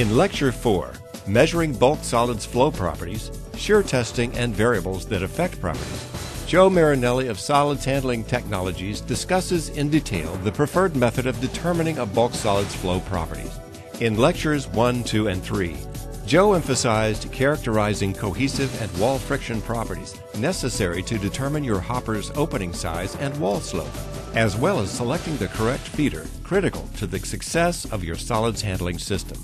In Lecture 4, Measuring Bulk Solids Flow Properties, Shear Testing and Variables that Affect Properties, Joe Marinelli of Solids Handling Technologies discusses in detail the preferred method of determining a bulk solid's flow properties. In Lectures 1, 2, and 3, Joe emphasized characterizing cohesive and wall friction properties necessary to determine your hopper's opening size and wall slope, as well as selecting the correct feeder critical to the success of your solids handling system.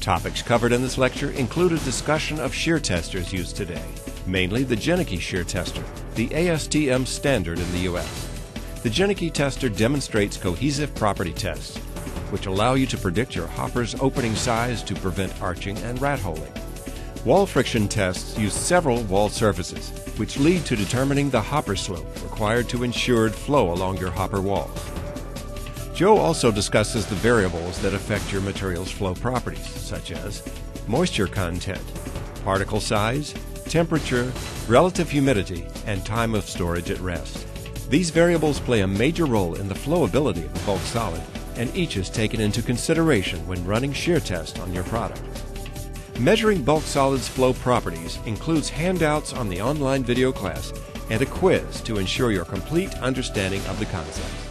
Topics covered in this lecture include a discussion of shear testers used today, mainly the Jenike Shear Tester, the ASTM standard in the U.S. The Jenike Tester demonstrates cohesive property tests, which allow you to predict your hopper's opening size to prevent arching and ratholing. Wall friction tests use several wall surfaces, which lead to determining the hopper slope required to ensure flow along your hopper walls. Joe also discusses the variables that affect your material's flow properties, such as moisture content, particle size, temperature, relative humidity, and time of storage at rest. These variables play a major role in the flowability of the bulk solid, and each is taken into consideration when running shear tests on your product. Measuring Bulk Solids Flow Properties includes handouts on the online video class and a quiz to ensure your complete understanding of the concept.